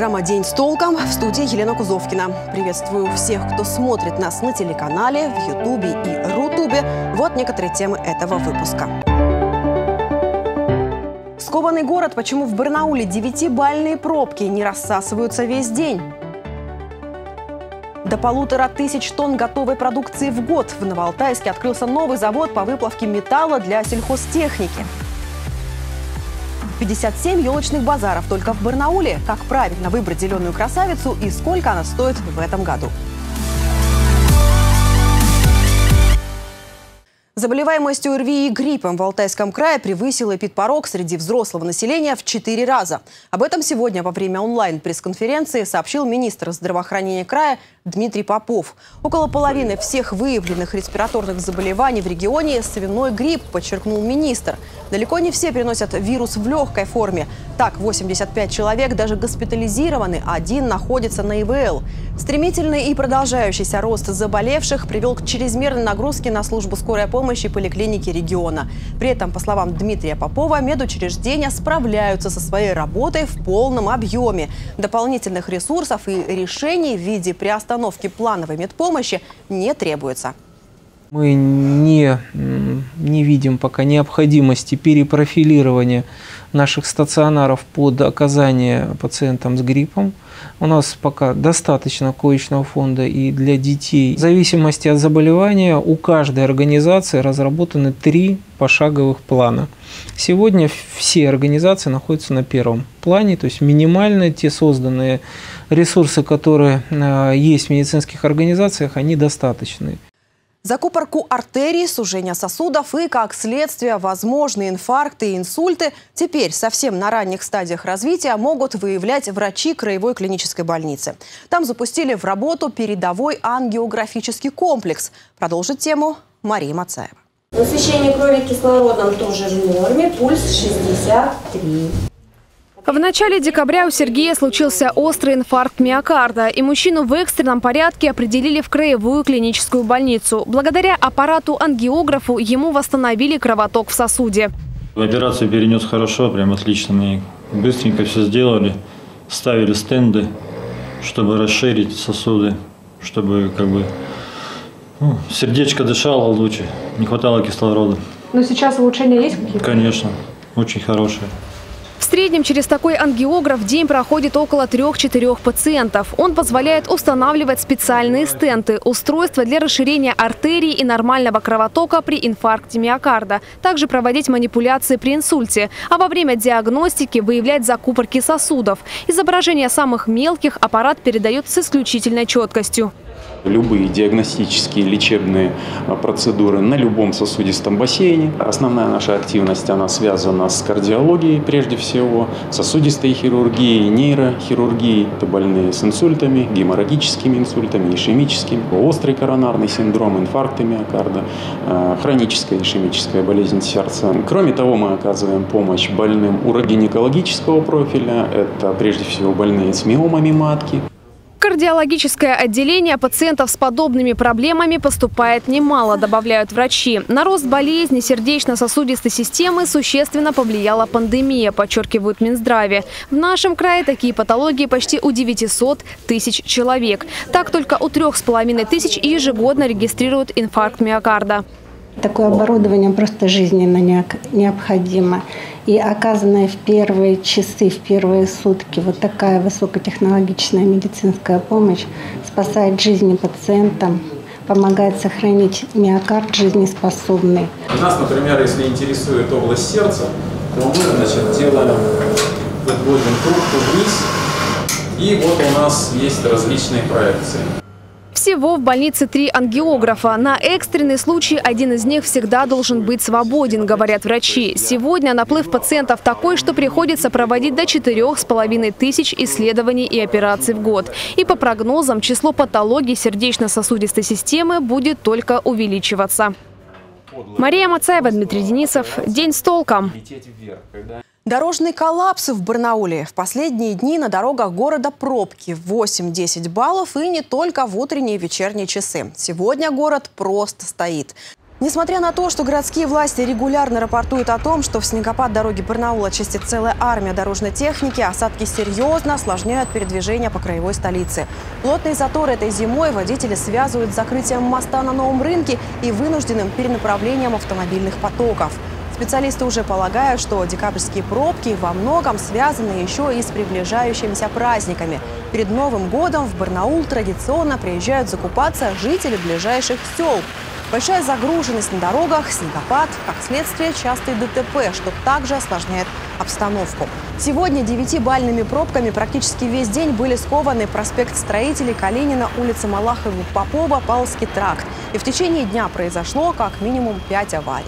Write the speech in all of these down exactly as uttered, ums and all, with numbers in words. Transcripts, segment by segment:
Программа «День с толком», в студии Елена Кузовкина. Приветствую всех, кто смотрит нас на телеканале, в Ютубе и Рутубе. Вот некоторые темы этого выпуска. Скованный город. Почему в Барнауле девятибальные пробки не рассасываются весь день? До полутора тысяч тонн готовой продукции в год. В Новоалтайске открылся новый завод по выплавке металла для сельхозтехники. пятьдесят семь елочных базаров только в Барнауле. Как правильно выбрать зеленую красавицу и сколько она стоит в этом году? Заболеваемость ОРВИ и гриппом в Алтайском крае превысила эпидпорог среди взрослого населения в четыре раза. Об этом сегодня во время онлайн-пресс-конференции сообщил министр здравоохранения края Дмитрий Попов. Около половины всех выявленных респираторных заболеваний в регионе – свиной грипп, подчеркнул министр. Далеко не все переносят вирус в легкой форме. Так, восемьдесят пять человек даже госпитализированы, один находится на И В Л. Стремительный и продолжающийся рост заболевших привел к чрезмерной нагрузке на службу скорой помощи поликлиники региона. При этом, по словам Дмитрия Попова, медучреждения справляются со своей работой в полном объеме. Дополнительных ресурсов и решений в виде приостановки Установки плановой медпомощи не требуется. Мы не, не видим пока необходимости перепрофилирования наших стационаров под оказание пациентам с гриппом. У нас пока достаточно коечного фонда и для детей. В зависимости от заболевания у каждой организации разработаны три пошаговых плана. Сегодня все организации находятся на первом плане, то есть минимально те созданные ресурсы, которые есть в медицинских организациях, они достаточны. Закупорку артерий, сужение сосудов и, как следствие, возможные инфаркты и инсульты теперь совсем на ранних стадиях развития могут выявлять врачи краевой клинической больницы. Там запустили в работу передовой ангиографический комплекс. Продолжит тему Мария Мацаева. Насыщение крови кислородом тоже в норме, пульс шестьдесят три. В начале декабря у Сергея случился острый инфаркт миокарда, и мужчину в экстренном порядке определили в краевую клиническую больницу. Благодаря аппарату-ангиографу ему восстановили кровоток в сосуде. Операцию перенес хорошо, прям отлично. Мы быстренько все сделали, ставили стенды, чтобы расширить сосуды, чтобы как бы ну, сердечко дышало лучше, не хватало кислорода. Но сейчас улучшения есть какие-то? Конечно, очень хорошие. В среднем через такой ангиограф в день проходит около трёх-четырёх пациентов. Он позволяет устанавливать специальные стенты, устройства для расширения артерий и нормального кровотока при инфаркте миокарда, также проводить манипуляции при инсульте, а во время диагностики выявлять закупорки сосудов. Изображение самых мелких аппарат передает с исключительной четкостью. Любые диагностические, лечебные процедуры на любом сосудистом бассейне. Основная наша активность, она связана с кардиологией, прежде всего, сосудистой хирургией, нейрохирургией. Это больные с инсультами, геморрагическими инсультами, ишемическими, острый коронарный синдром, инфаркты миокарда, хроническая ишемическая болезнь сердца. Кроме того, мы оказываем помощь больным урогинекологического профиля. Это, прежде всего, больные с миомами матки. В кардиологическое отделение пациентов с подобными проблемами поступает немало, добавляют врачи. На рост болезни сердечно-сосудистой системы существенно повлияла пандемия, подчеркивают Минздраве. В нашем крае такие патологии почти у девятисот тысяч человек. Так, только у трёх с половиной тысяч ежегодно регистрируют инфаркт миокарда. Такое оборудование просто жизненно необходимо. И оказанная в первые часы, в первые сутки вот такая высокотехнологичная медицинская помощь спасает жизни пациентам, помогает сохранить миокард жизнеспособный. У нас, например, если интересует область сердца, то мы, значит, делаем, подводим трубку вниз, и вот у нас есть различные проекции. Всего в больнице три ангиографа. На экстренный случай один из них всегда должен быть свободен, говорят врачи. Сегодня наплыв пациентов такой, что приходится проводить до четырёх с половиной тысяч исследований и операций в год. И по прогнозам, число патологий сердечно-сосудистой системы будет только увеличиваться. Мария Мацаева, Дмитрий Денисов. День с толком. Дорожный коллапс в Барнауле. В последние дни на дорогах города пробки восемь-десять баллов, и не только в утренние и вечерние часы. Сегодня город просто стоит. Несмотря на то, что городские власти регулярно рапортуют о том, что в снегопад дороги Барнаула чистит целая армия дорожной техники, осадки серьезно осложняют передвижение по краевой столице. Плотные заторы этой зимой водители связывают с закрытием моста на Новом рынке и вынужденным перенаправлением автомобильных потоков. Специалисты уже полагают, что декабрьские пробки во многом связаны еще и с приближающимися праздниками. Перед Новым годом в Барнаул традиционно приезжают закупаться жители ближайших сел. Большая загруженность на дорогах, снегопад, как следствие, частые ДТП, что также осложняет обстановку. Сегодня девятибальными пробками практически весь день были скованы проспект Строителей, Калинина, улица Малахова, Попова, Павловский тракт. И в течение дня произошло как минимум пять аварий.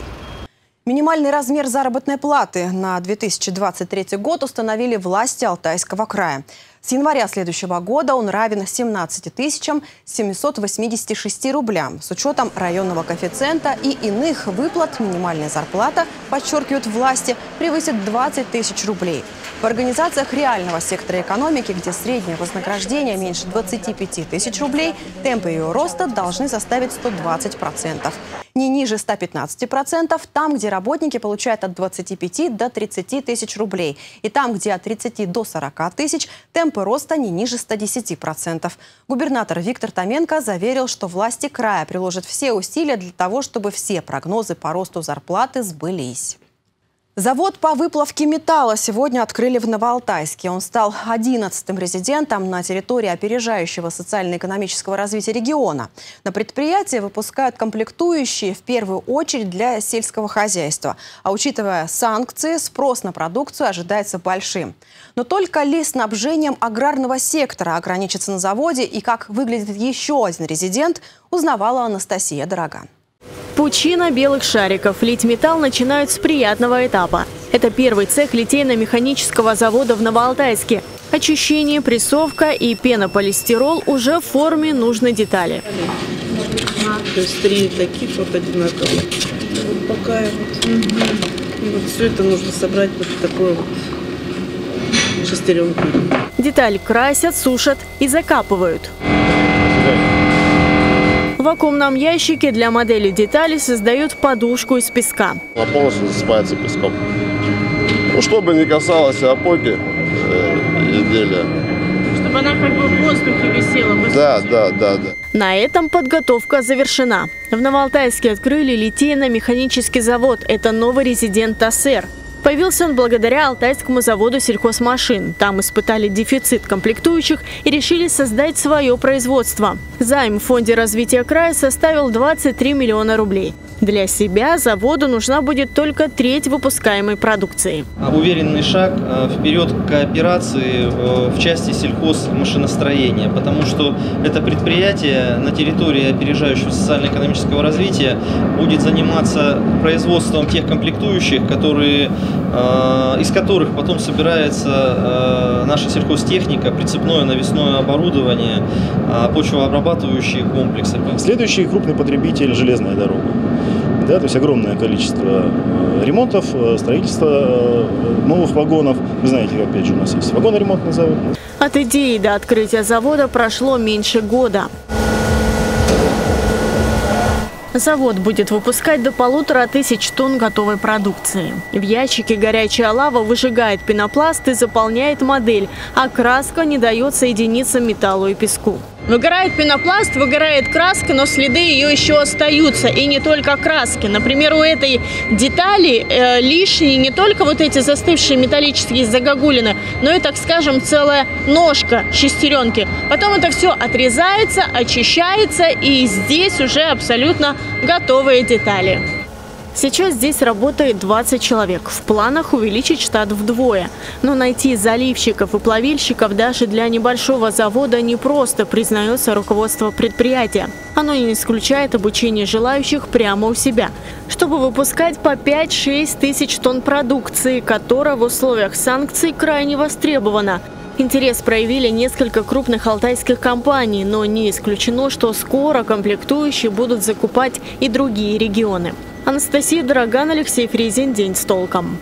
Минимальный размер заработной платы на две тысячи двадцать третий год установили власти Алтайского края. С января следующего года он равен семнадцати тысячам семисот восьмидесяти шести рублям. С учетом районного коэффициента и иных выплат минимальная зарплата, подчеркивают власти, превысит двадцать тысяч рублей. В организациях реального сектора экономики, где среднее вознаграждение меньше двадцати пяти тысяч рублей, темпы ее роста должны составить сто двадцать процентов. Не ниже ста пятнадцати процентов там, где работники получают от двадцати пяти до тридцати тысяч рублей. И там, где от тридцати до сорока тысяч, темпы роста не ниже ста десяти процентов. Губернатор Виктор Томенко заверил, что власти края приложат все усилия для того, чтобы все прогнозы по росту зарплаты сбылись. Завод по выплавке металла сегодня открыли в Новоалтайске. Он стал одиннадцатым резидентом на территории опережающего социально-экономического развития региона. На предприятии выпускают комплектующие в первую очередь для сельского хозяйства. А учитывая санкции, спрос на продукцию ожидается большим. Но только ли снабжением аграрного сектора ограничится на заводе и как выглядит еще один резидент, узнавала Анастасия Дорога. Пучина белых шариков. Лить металл начинают с приятного этапа. Это первый цех литейно-механического завода в Новоалтайске. Очищение, прессовка и пенополистирол уже в форме нужной детали. То есть три таких вот одинаковых. Вот такая вот. Угу. И вот все это нужно собрать вот в такую вот шестеренку. Деталь красят, сушат и закапывают. В вакуумном ящике для модели детали создают подушку из песка. Она полностью засыпается песком. Ну, чтобы не касалось опоки э, изделия. Чтобы она как бы в воздухе висела. Да, да, да, да. На этом подготовка завершена. В Новоалтайске открыли литейно-механический завод. Это новый резидент АСЭР. Появился он благодаря Алтайскому заводу сельхозмашин. Там испытали дефицит комплектующих и решили создать свое производство. Займ в Фонде развития края составил двадцать три миллиона рублей. Для себя заводу нужна будет только треть выпускаемой продукции. Уверенный шаг вперед к кооперации в части сельхозмашиностроения, потому что это предприятие на территории опережающего социально-экономического развития будет заниматься производством тех комплектующих, которые, из которых потом собирается наша сельхозтехника, прицепное навесное оборудование, почвообрабатывающие комплексы. Следующий крупный потребитель – железная дорога. Да, то есть огромное количество ремонтов, строительства новых вагонов. Вы знаете, опять же, у нас есть вагоноремонтный завод. От идеи до открытия завода прошло меньше года. Завод будет выпускать до полутора тысяч тонн готовой продукции. В ящике горячая лава выжигает пенопласт и заполняет модель, а краска не дает соединиться металлу и песку. Выгорает пенопласт, выгорает краска, но следы ее еще остаются. И не только краски. Например, у этой детали э, лишние не только вот эти застывшие металлические загогулины, но и, так скажем, целая ножка шестеренки. Потом это все отрезается, очищается, и здесь уже абсолютно готовые детали. Сейчас здесь работает двадцать человек. В планах увеличить штат вдвое. Но найти заливщиков и плавильщиков даже для небольшого завода непросто, признается руководство предприятия. Оно не исключает обучение желающих прямо у себя, чтобы выпускать по пять-шесть тысяч тонн продукции, которая в условиях санкций крайне востребована. Интерес проявили несколько крупных алтайских компаний, но не исключено, что скоро комплектующие будут закупать и другие регионы. Анастасия Драган, Алексей Фризин. День с толком.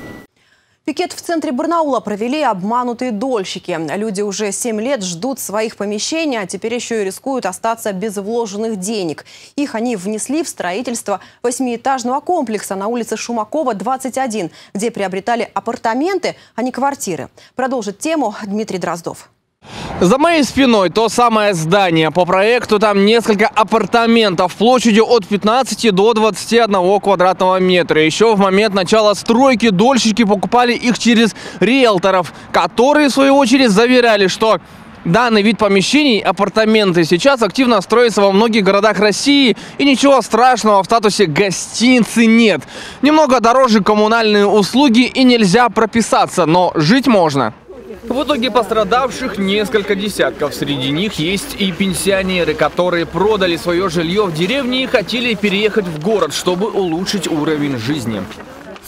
Пикет в центре Барнаула провели обманутые дольщики. Люди уже семь лет ждут своих помещений, а теперь еще и рискуют остаться без вложенных денег. Их они внесли в строительство восьмиэтажного комплекса на улице Шумакова, двадцать один, где приобретали апартаменты, а не квартиры. Продолжит тему Дмитрий Дроздов. За моей спиной то самое здание. По проекту там несколько апартаментов площадью от пятнадцати до двадцати одного квадратного метра. Еще в момент начала стройки дольщики покупали их через риэлторов, которые в свою очередь заверяли, что данный вид помещений, апартаменты, сейчас активно строятся во многих городах России, и ничего страшного в статусе гостиницы нет. Немного дороже коммунальные услуги и нельзя прописаться, но жить можно. В итоге пострадавших несколько десятков. Среди них есть и пенсионеры, которые продали свое жилье в деревне и хотели переехать в город, чтобы улучшить уровень жизни.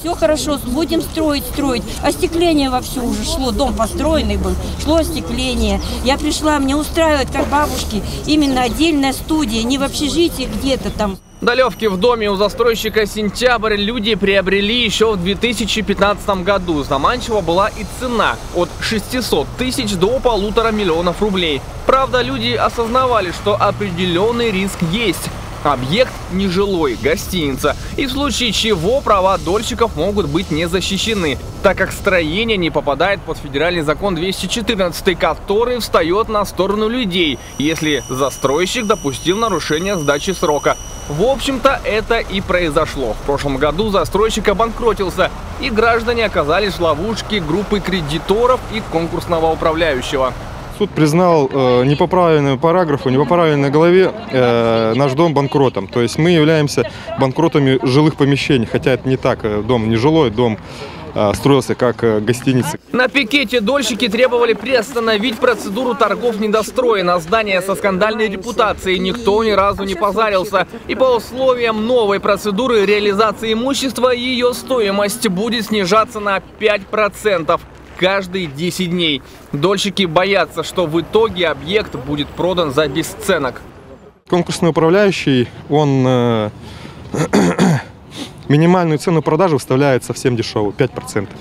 Все хорошо, будем строить, строить. Остекление вовсю уже шло, дом построенный был, шло остекление. Я пришла, мне устраивает, как бабушки, именно отдельная студия, не в общежитии где-то там. До левки в доме у застройщика «Сентябрь» люди приобрели еще в две тысячи пятнадцатом году. Заманчива была и цена – от шестисот тысяч до полутора миллионов рублей. Правда, люди осознавали, что определенный риск есть. Объект нежилой, гостиница. И в случае чего права дольщиков могут быть не защищены, так как строение не попадает под федеральный закон двести четырнадцатый, который встает на сторону людей, если застройщик допустил нарушение сдачи срока. В общем-то, это и произошло. В прошлом году застройщик обанкротился, и граждане оказались в ловушке группы кредиторов и конкурсного управляющего. Суд признал э, не по правильному параграфу, не по правильной главе э, наш дом банкротом. То есть мы являемся банкротами жилых помещений, хотя это не так. Дом не жилой, дом э, строился как гостиница. На пикете дольщики требовали приостановить процедуру торгов недостроено. Здание со скандальной репутацией никто ни разу не позарился. И по условиям новой процедуры реализации имущества ее стоимость будет снижаться на пять процентов. Каждые десять дней. Дольщики боятся, что в итоге объект будет продан за бесценок. Конкурсный управляющий, он э, минимальную цену продажи выставляет совсем дешевую, пять процентов.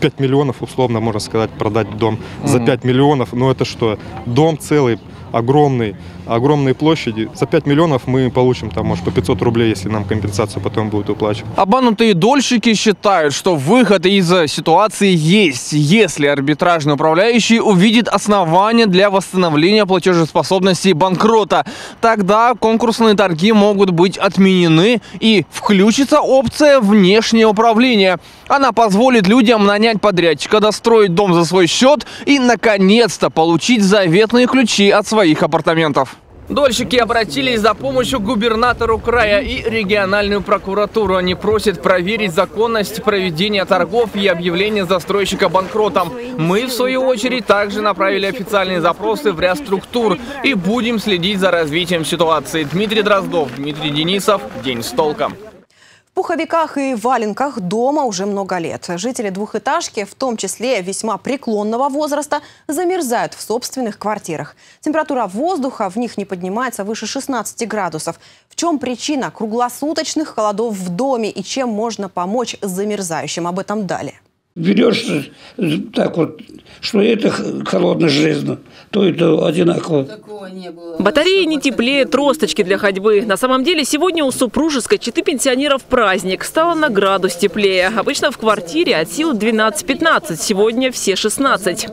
пять миллионов, условно, можно сказать, продать дом mm-hmm. за пять миллионов. Но это что? Дом целый, огромный, огромные площади. За пять миллионов мы получим, там, может, по пятьсот рублей, если нам компенсацию потом будут уплачивать. Обманутые дольщики считают, что выход из ситуации есть, если арбитражный управляющий увидит основания для восстановления платежеспособности банкрота. Тогда конкурсные торги могут быть отменены и включится опция внешнего управления. Она позволит людям нанять подрядчика, достроить дом за свой счет и, наконец-то, получить заветные ключи от своих апартаментов. Дольщики обратились за помощью к губернатору края и региональную прокуратуру. Они просят проверить законность проведения торгов и объявления застройщика банкротом. Мы, в свою очередь, также направили официальные запросы в ряд структур и будем следить за развитием ситуации. Дмитрий Дроздов, Дмитрий Денисов. День с толком. В пуховиках и валенках дома уже много лет. Жители двухэтажки, в том числе весьма преклонного возраста, замерзают в собственных квартирах. Температура воздуха в них не поднимается выше шестнадцати градусов. В чем причина круглосуточных холодов в доме и чем можно помочь замерзающим? Об этом далее. Берешь так вот, что это холодно железно, то это одинаково. Батареи не теплее, тросточки для ходьбы. На самом деле сегодня у супружеской четы пенсионеров праздник. Стало на градус теплее. Обычно в квартире от сил двенадцать-пятнадцать, сегодня все шестнадцать.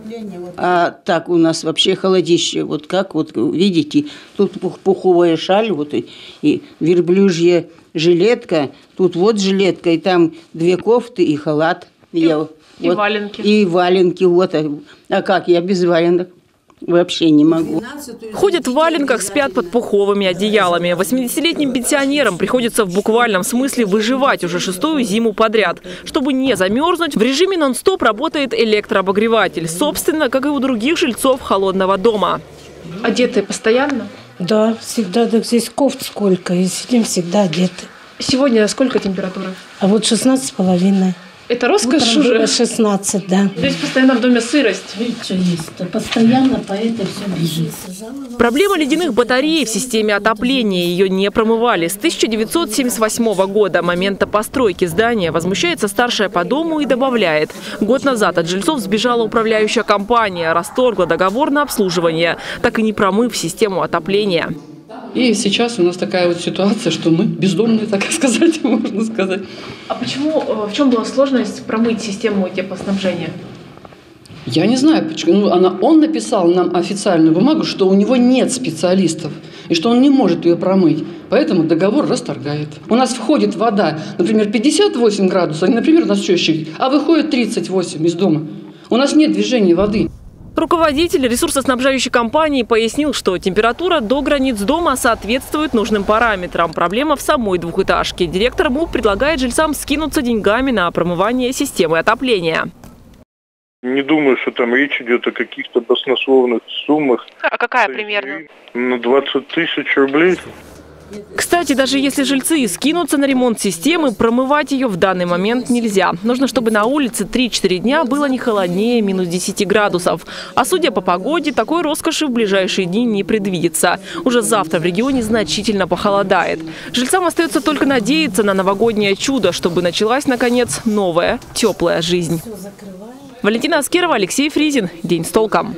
А так у нас вообще холодище. Вот как, вот видите, тут пуховая шаль, вот и, и верблюжья жилетка, тут вот жилетка, и там две кофты и халат. И, я, и вот, валенки. И валенки, вот. А как я без валенок? Вообще не могу. Ходят в валенках, спят под пуховыми одеялами. восьмидесятилетним пенсионерам приходится в буквальном смысле выживать уже шестую зиму подряд. Чтобы не замерзнуть, в режиме нон-стоп работает электрообогреватель. Собственно, как и у других жильцов холодного дома. Одеты постоянно? Да, всегда. Так здесь кофт сколько, и сидим всегда одеты. Сегодня сколько температура? А вот шестнадцать с половиной. Это роскошь уже? шестнадцать, да. Здесь постоянно в доме сырость. Постоянно, поэтому все бежит. Проблема ледяных батарей в системе отопления. Ее не промывали. С тысяча девятьсот семьдесят восьмого года, момента постройки здания, возмущается старшая по дому и добавляет. Год назад от жильцов сбежала управляющая компания, расторгла договор на обслуживание, так и не промыв систему отопления. И сейчас у нас такая вот ситуация, что мы бездомные, так сказать, можно сказать. А почему, в чем была сложность промыть систему теплоснабжения? Я не знаю, почему. Ну, она, он написал нам официальную бумагу, что у него нет специалистов и что он не может ее промыть. Поэтому договор расторгает. У нас входит вода, например, пятьдесят восемь градусов, например, у нас счетчик, а выходит тридцать восемь из дома. У нас нет движения воды. Руководитель ресурсоснабжающей компании пояснил, что температура до границ дома соответствует нужным параметрам. Проблема в самой двухэтажке. Директор МУП предлагает жильцам скинуться деньгами на промывание системы отопления. Не думаю, что там речь идет о каких-то баснословных суммах. А какая примерно? На двадцать тысяч рублей. Кстати, даже если жильцы скинутся на ремонт системы, промывать ее в данный момент нельзя. Нужно, чтобы на улице три-четыре дня было не холоднее минус десяти градусов. А судя по погоде, такой роскоши в ближайшие дни не предвидится. Уже завтра в регионе значительно похолодает. Жильцам остается только надеяться на новогоднее чудо, чтобы началась, наконец, новая теплая жизнь. Валентина Аскерова, Алексей Фризин. День с толком.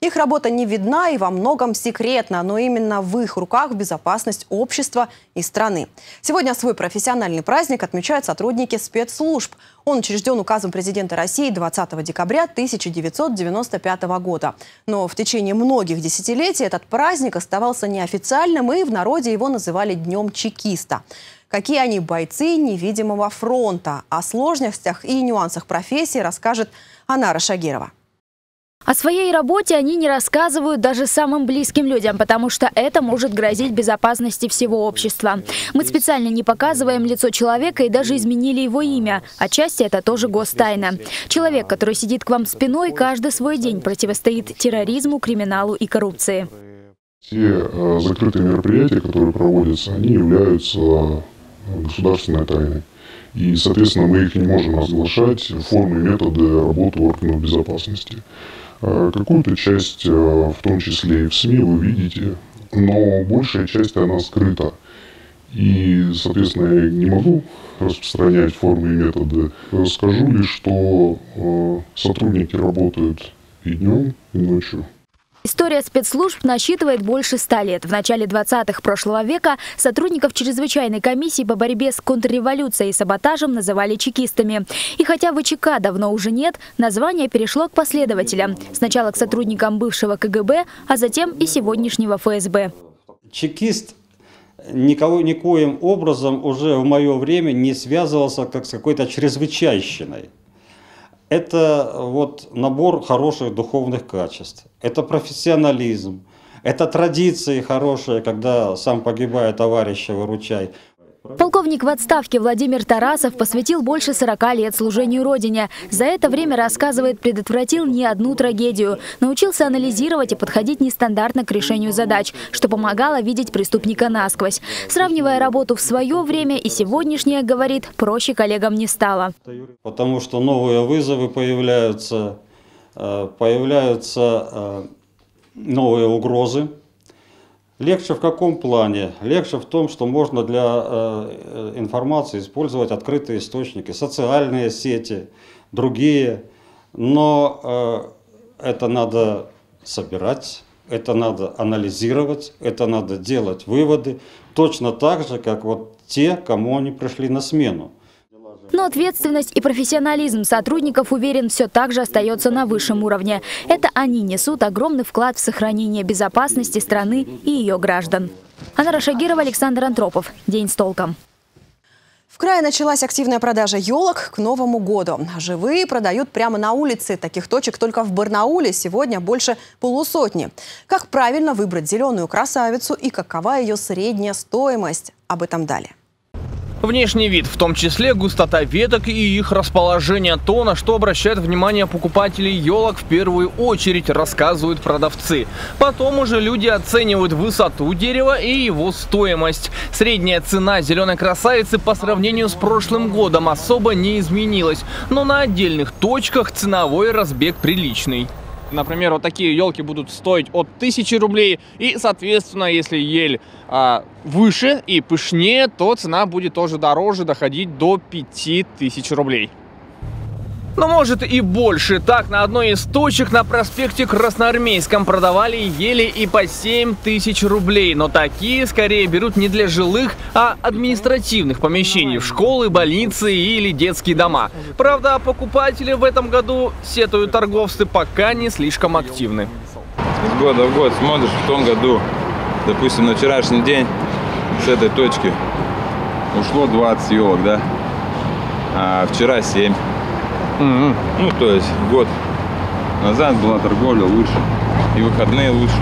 Их работа не видна и во многом секретна, но именно в их руках безопасность общества и страны. Сегодня свой профессиональный праздник отмечают сотрудники спецслужб. Он учрежден указом президента России двадцатого декабря тысяча девятьсот девяносто пятого года. Но в течение многих десятилетий этот праздник оставался неофициальным, и в народе его называли «Днем чекиста». Какие они бойцы невидимого фронта? О сложностях и нюансах профессии расскажет Анара Шагирова. О своей работе они не рассказывают даже самым близким людям, потому что это может грозить безопасности всего общества. Мы специально не показываем лицо человека и даже изменили его имя. Отчасти это тоже гостайна. Человек, который сидит к вам спиной, каждый свой день противостоит терроризму, криминалу и коррупции. Все закрытые мероприятия, которые проводятся, они являются государственной тайной. И, соответственно, мы их не можем разглашать, формы и методы работы органов безопасности. Какую-то часть, в том числе и в СМИ, вы видите, но большая часть она скрыта. И, соответственно, я не могу распространять формы и методы. Скажу лишь, что сотрудники работают и днем, и ночью. История спецслужб насчитывает больше ста лет. В начале двадцатых прошлого века сотрудников чрезвычайной комиссии по борьбе с контрреволюцией и саботажем называли чекистами. И хотя ВЧК давно уже нет, название перешло к последователям. Сначала к сотрудникам бывшего КГБ, а затем и сегодняшнего ФСБ. Чекист никого, никоим образом уже в мое время не связывался как с какой-то чрезвычайщиной. Это вот набор хороших духовных качеств, это профессионализм, это традиции хорошие, когда сам погибая товарища выручай. Полковник в отставке Владимир Тарасов посвятил больше сорока лет служению Родине. За это время, рассказывает, предотвратил не одну трагедию. Научился анализировать и подходить нестандартно к решению задач, что помогало видеть преступника насквозь. Сравнивая работу в свое время и сегодняшнее, говорит, проще коллегам не стало. Потому что новые вызовы появляются, появляются новые угрозы. Легче в каком плане? Легче в том, что можно для э, информации использовать открытые источники, социальные сети, другие. Но э, это надо собирать, это надо анализировать, это надо делать выводы. Точно так же, как вот те, кому они пришли на смену. Но ответственность и профессионализм сотрудников, уверен, все так же остается на высшем уровне. Это они несут огромный вклад в сохранение безопасности страны и ее граждан. Анара Шагирова, Александр Антропов. День с толком. В крае началась активная продажа елок к Новому году. Живые продают прямо на улице. Таких точек только в Барнауле сегодня больше полусотни. Как правильно выбрать зеленую красавицу и какова ее средняя стоимость? Об этом далее. Внешний вид, в том числе густота веток и их расположение, то, на что обращает внимание покупателей елок в первую очередь, рассказывают продавцы. Потом уже люди оценивают высоту дерева и его стоимость. Средняя цена зеленой красавицы по сравнению с прошлым годом особо не изменилась, но на отдельных точках ценовой разбег приличный. Например, вот такие елки будут стоить от тысячи рублей. И, соответственно, если ель а, выше и пышнее, то цена будет тоже дороже, доходить до пяти тысяч рублей. Но может и больше. Так, на одной из точек на проспекте Красноармейском продавали ели и по семь тысяч рублей. Но такие скорее берут не для жилых, а административных помещений в школы, больницы или детские дома. Правда, покупатели в этом году, сетуют торговцы, пока не слишком активны. С года в год смотришь, в том году, допустим, на вчерашний день с этой точки ушло двадцать елок, да? А вчера семь. Mm-hmm. Ну, то есть год назад была торговля лучше и выходные лучше.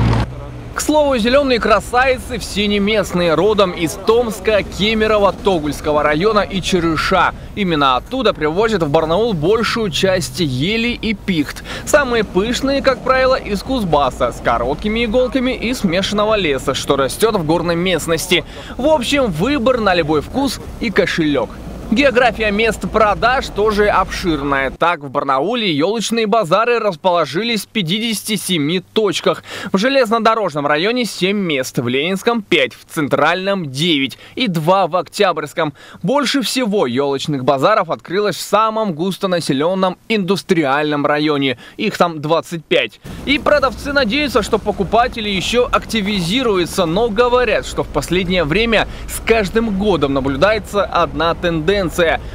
К слову, зеленые красавицы все не местные, родом из Томска, Кемерово, Тогульского района и Череша. Именно оттуда привозят в Барнаул большую часть ели и пихт. Самые пышные, как правило, из Кузбасса, с короткими иголками и смешанного леса, что растет в горной местности. В общем, выбор на любой вкус и кошелек. География мест продаж тоже обширная. Так, в Барнауле елочные базары расположились в пятидесяти семи точках. В железнодорожном районе семь мест, в Ленинском пять, в Центральном девять и два в Октябрьском. Больше всего елочных базаров открылось в самом густонаселенном индустриальном районе. Их там двадцать пять. И продавцы надеются, что покупатели еще активизируются, но говорят, что в последнее время с каждым годом наблюдается одна тенденция.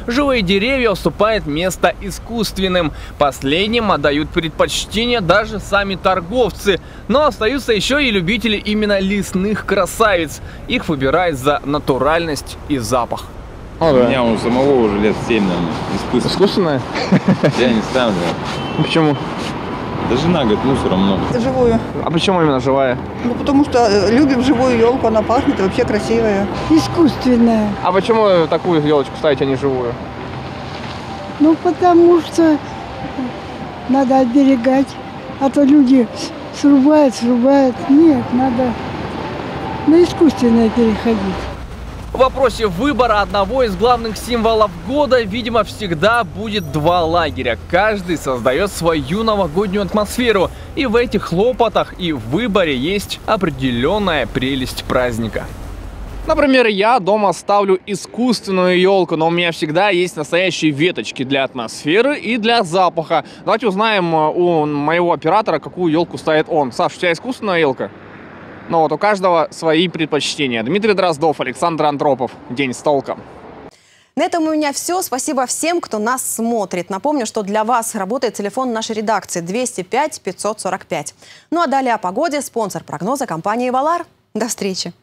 Живые деревья уступают место искусственным. Последним отдают предпочтение даже сами торговцы. Но остаются еще и любители именно лесных красавиц. Их выбирают за натуральность и запах. О, да. У меня у самого уже лет семь, наверное, искусственное. Искусственное? Я не ставлю. Почему? Да жена говорит, мусора много. Живую. А почему именно живая? Ну потому что любим живую елку, она пахнет и вообще красивая. Искусственная. А почему такую елочку ставить, а не живую? Ну потому что надо оберегать, а то люди срубают, срубают. Нет, надо на искусственное переходить. В вопросе выбора одного из главных символов года, видимо, всегда будет два лагеря. Каждый создает свою новогоднюю атмосферу. И в этих хлопотах и в выборе есть определенная прелесть праздника. Например, я дома ставлю искусственную елку, но у меня всегда есть настоящие веточки для атмосферы и для запаха. Давайте узнаем у моего оператора, какую елку ставит он. Саш, у тебя искусственная елка? Но вот у каждого свои предпочтения. Дмитрий Дроздов, Александр Антропов. День с толком. На этом у меня все. Спасибо всем, кто нас смотрит. Напомню, что для вас работает телефон нашей редакции двести пять пятьсот сорок пять. Ну а далее о погоде. Спонсор прогноза — компания «Валар». До встречи.